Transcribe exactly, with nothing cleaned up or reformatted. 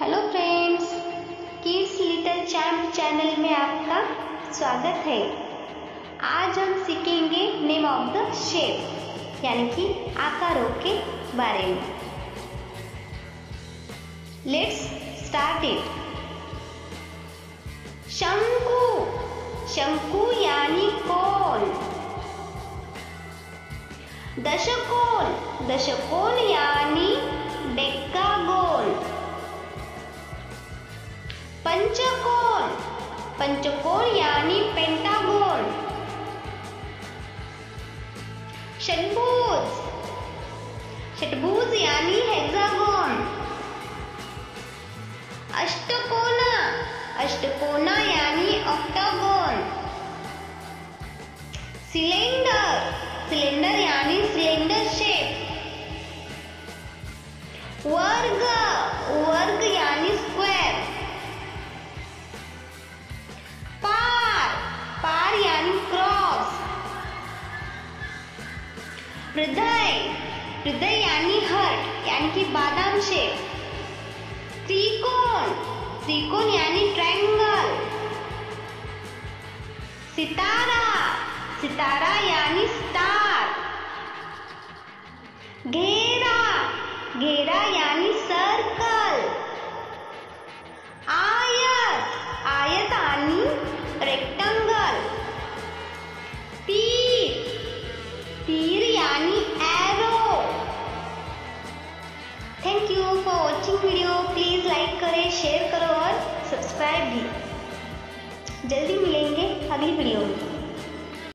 Hello friends, kids little champ channel में आपका स्वागत है। आज हम सीखेंगे नेम ऑफ द शेप यानी कि आकारों के बारे में। Let's start it. शंकु, शंकु यानी कोल। दशकोल, दशकोल यानी डेकागोल। पंचकोण, पंचकोण यानी पेंटागोन। षट्भुज, षट्भुज यानी हेक्सागोन। अष्टकोना, अष्टकोना यानी ऑक्टागोन। सिलेंडर, सिलेंडर यानी सिलेंडर शेप। वर्ग, वर्ग यानी स्क्वायर। हृदय, हृदय यानी हर्ट यानी कि बादाम शेप। त्रिकोण, त्रिकोण यानी ट्रायंगल। सितारा, सितारा यानी स्टार। घेरा, घेरा यानी सर्कल। आयत, आयत यानी रेक्टेंगल। तीर, तीर यानी arrow. Thank you for watching video. Please like करें, शेयर करो और सब्सक्राइब भी। जल्दी मिलेंगे अगली वीडियो में।